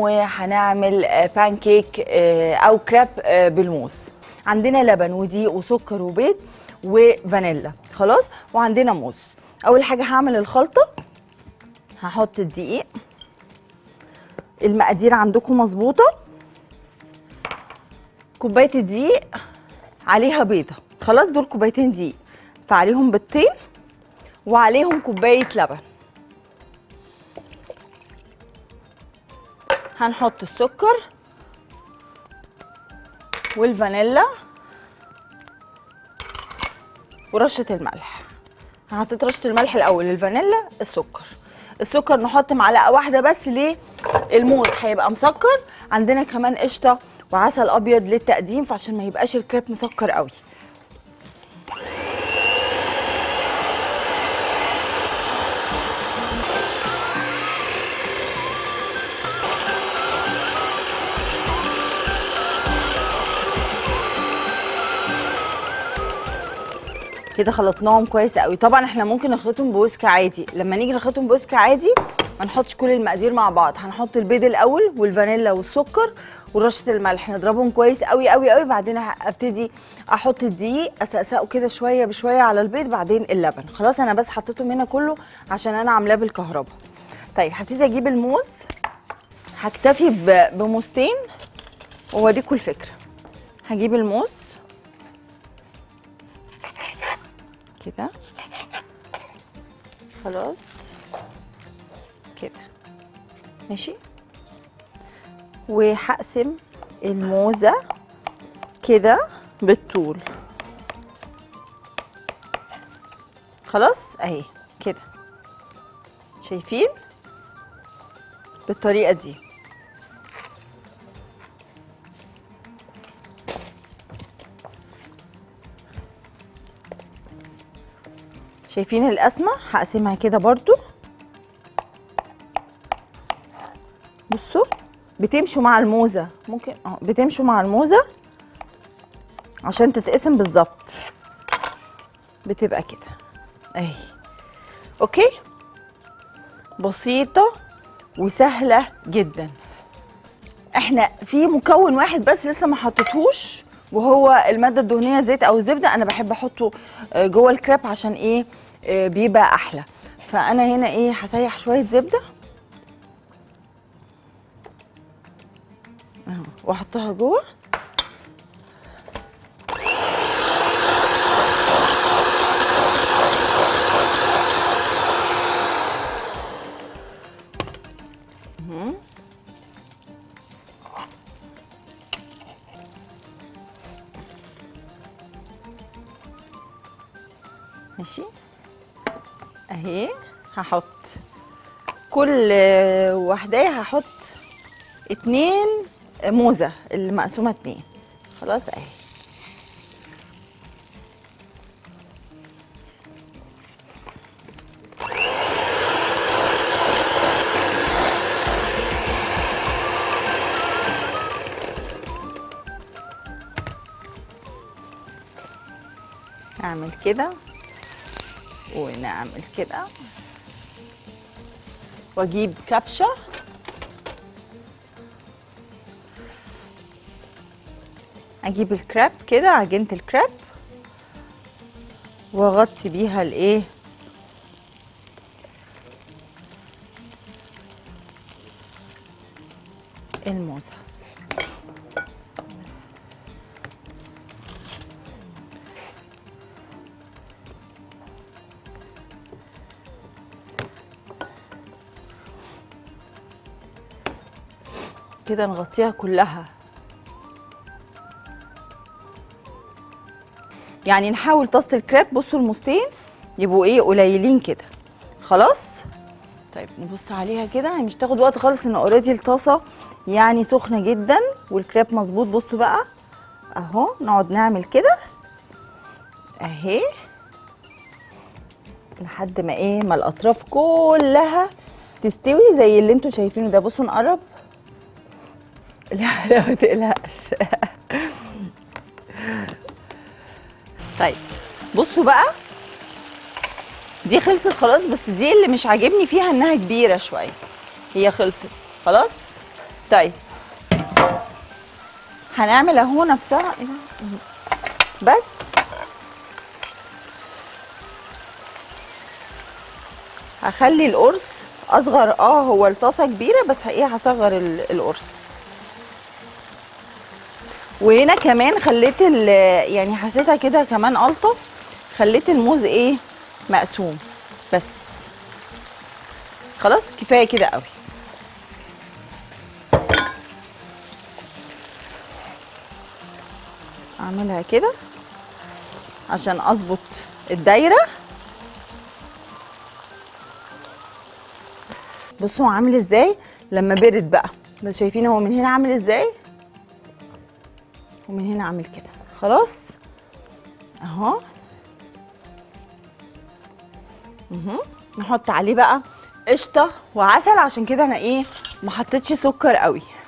وهنعمل بانكيك او كريب بالموز. عندنا لبن ودقيق وسكر وبيض وفانيلا، خلاص، وعندنا موز. اول حاجه هعمل الخلطه، هحط الدقيق، المقادير عندكم مظبوطه، كوبايه الدقيق عليها بيضه، خلاص، دول كوبايتين دقيق، فعليهم بيضتين وعليهم كوبايه لبن. هنحط السكر والفانيلا ورشه الملح. هحط رشه الملح الاول، الفانيلا، السكر. السكر نحط معلقه واحده بس، ليه؟ الموز هيبقى مسكر. عندنا كمان قشطه وعسل ابيض للتقديم، فعشان ما يبقاش الكريب مسكر قوي. كده خلطناهم كويس قوي. طبعا احنا ممكن نخلطهم بوسك عادي. لما نيجي نخلطهم بوسك عادي ما نحطش كل المقادير مع بعض، هنحط البيض الاول والفانيلا والسكر ورشه الملح، نضربهم كويس قوي قوي قوي. بعدين ابتدي احط الدقيق، اسقسقه كده شويه بشويه على البيض، بعدين اللبن. خلاص، انا بس حطيتهم هنا كله عشان انا عاملاه بالكهرباء. طيب هبتدي اجيب الموز، هكتفي بموزتين واوريكم الفكره. هجيب الموز كده، خلاص كده، ماشي، وهقسم الموزة كده بالطول، خلاص اهي كده، شايفين بالطريقة دي. شايفين القسمه؟ هقسمها كده برضو، بصوا بتمشوا مع الموزه، ممكن بتمشوا مع الموزه عشان تتقسم بالظبط، بتبقى كده اهي. اوكي، بسيطه وسهله جدا. احنا في مكون واحد بس لسه ما حطيتهوش، وهو الماده الدهنيه، زيت او زبده. انا بحب احطه جوه الكريب عشان ايه؟ بيبقى احلى. فانا هنا ايه، هسيح شويه زبده اهو واحطها جوه. ماشي اهي. هحط كل واحدة، هحط 2 موزة اللي مقسومة 2، خلاص اهي. هعمل كده ونعمل كده، واجيب كبشه اجيب الكريب كده، عجينه الكريب، واغطي بيها الايه، الموزه. كده نغطيها كلها، يعني نحاول طاسه الكريب، بصوا الموزتين يبقوا ايه، قليلين كده، خلاص. طيب نبص عليها كده، مش تاخد وقت خالص، ان اوريدي الطاسه يعني سخنه جدا والكريب مظبوط. بصوا بقى اهو، نقعد نعمل كده اهي لحد ما ايه، ما الاطراف كلها تستوي زي اللي انتوا شايفينه ده. بصوا نقرب، لا لا ما تقلقش. طيب بصوا بقى، دي خلصت خلاص، بس دي اللي مش عاجبني فيها انها كبيره شويه. هي خلصت خلاص، طيب هنعمل اهو نفسها بس هخلي القرص اصغر. هو الطاسه كبيره بس ايه هصغر القرص. وهنا كمان خليت يعني حسيتها كده كمان الطف. خليت الموز ايه مقسوم بس خلاص كفايه كده قوي. اعملها كده عشان اظبط الدايره. بصوا عامل ازاي لما برد بقى. بس شايفين هو من هنا عامل ازاي ومن هنا عامل كده. خلاص اهو نحط عليه بقى قشطه وعسل. عشان كده انا ايه ما حطيتش سكر قوي.